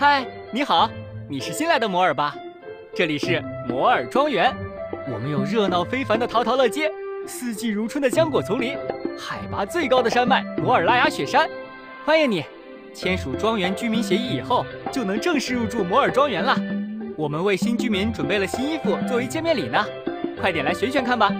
嗨，你好，你是新来的摩尔吧？这里是摩尔庄园，我们有热闹非凡的淘淘乐街，四季如春的浆果丛林，海拔最高的山脉摩尔拉雅雪山。欢迎你，签署庄园居民协议以后，就能正式入住摩尔庄园了。我们为新居民准备了新衣服作为见面礼呢，快点来选选看吧。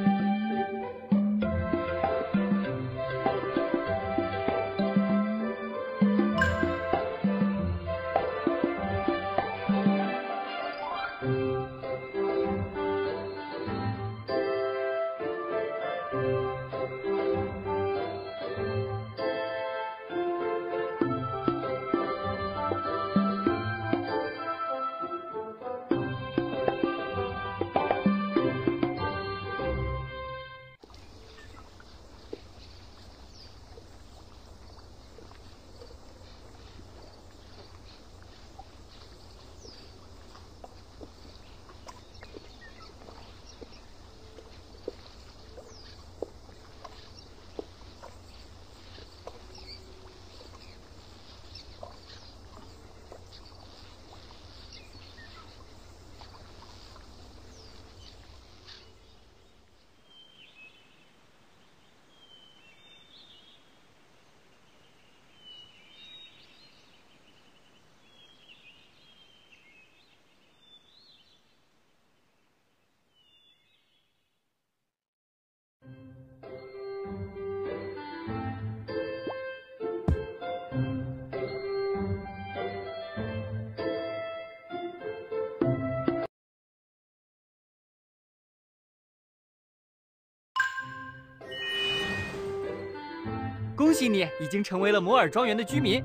恭喜你已经成为了摩尔庄园的居民。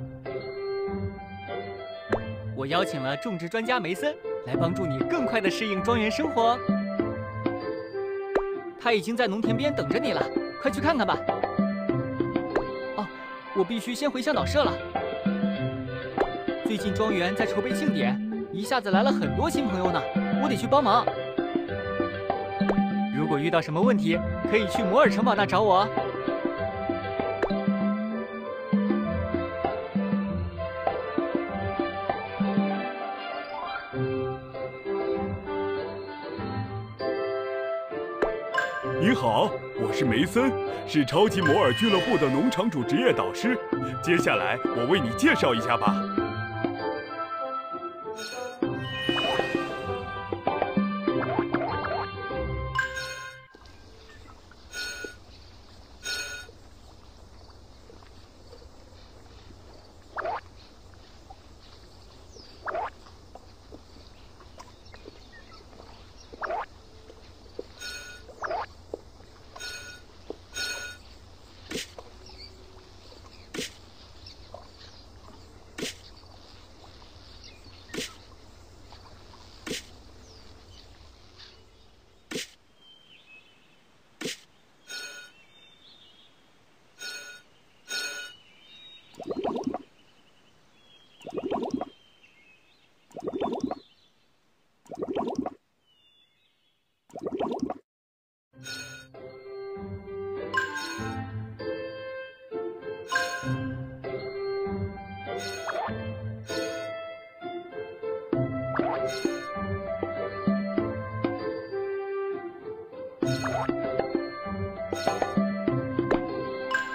我邀请了种植专家梅森来帮助你更快地适应庄园生活哦。他已经在农田边等着你了，快去看看吧。哦，我必须先回向导社了。最近庄园在筹备庆典，一下子来了很多新朋友呢，我得去帮忙。如果遇到什么问题，可以去摩尔城堡那找我哦。 你好，我是梅森，是超级摩尔俱乐部的农场主职业导师。接下来我为你介绍一下吧。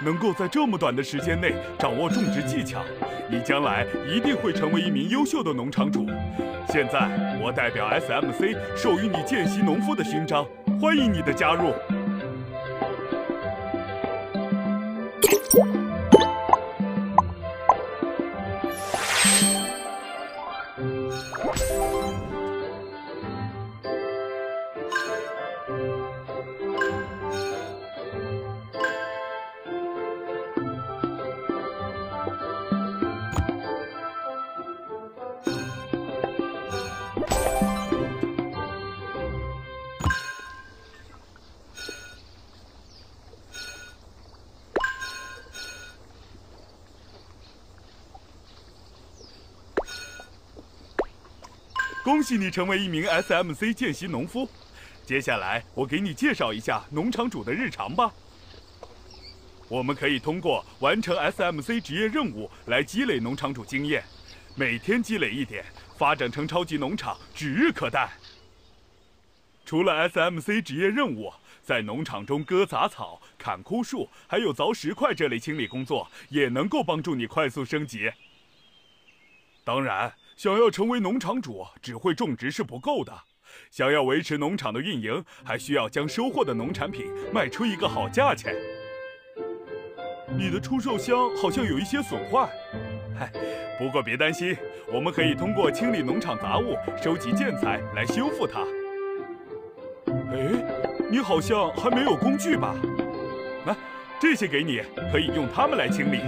能够在这么短的时间内掌握种植技巧，你将来一定会成为一名优秀的农场主。现在，我代表 SMC 授予你见习农夫的勋章，欢迎你的加入。 恭喜你成为一名 SMC 见习农夫。接下来，我给你介绍一下农场主的日常吧。我们可以通过完成 SMC 职业任务来积累农场主经验。每天积累一点，发展成超级农场指日可待。除了 SMC 职业任务，在农场中割杂草、砍枯树，还有凿石块这类清理工作，也能够帮助你快速升级。当然，想要成为农场主，只会种植是不够的。 想要维持农场的运营，还需要将收获的农产品卖出一个好价钱。你的出售箱好像有一些损坏，嗨，不过别担心，我们可以通过清理农场杂物、收集建材来修复它。哎，你好像还没有工具吧？来，这些给你，可以用它们来清理。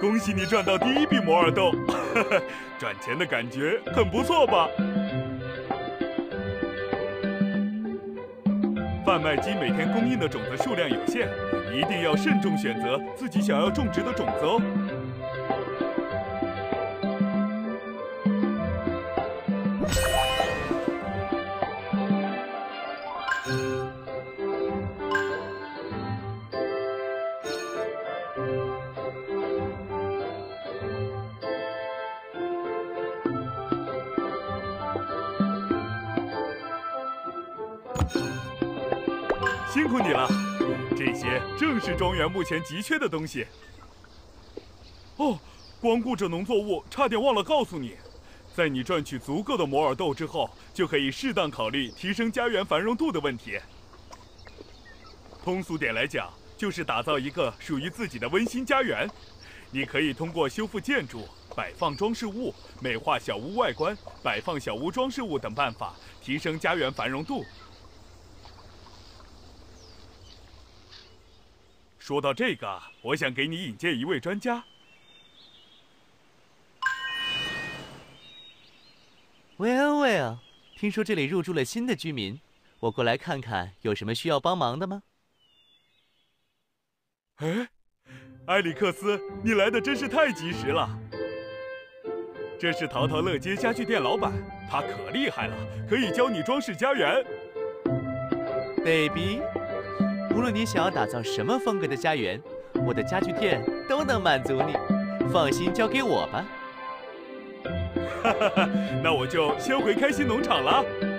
恭喜你赚到第一笔摩尔豆，赚钱的感觉很不错吧？贩卖机每天供应的种子数量有限，一定要慎重选择自己想要种植的种子哦。辛苦你了，这些正是庄园目前急缺的东西。哦，光顾着农作物，差点忘了告诉你，在你赚取足够的摩尔豆之后，就可以适当考虑提升家园繁荣度的问题。通俗点来讲，就是打造一个属于自己的温馨家园。你可以通过修复建筑、摆放装饰物、美化小屋外观、摆放小屋装饰物等办法，提升家园繁荣度。 说到这个，我想给你引荐一位专家。Well， 听说这里入住了新的居民，我过来看看有什么需要帮忙的吗？哎，埃里克斯，你来的真是太及时了。这是淘淘乐街家具店老板，他可厉害了，可以教你装饰家园。Baby。 无论你想要打造什么风格的家园，我的家具店都能满足你。放心，交给我吧。哈哈哈，那我就先回开心农场了。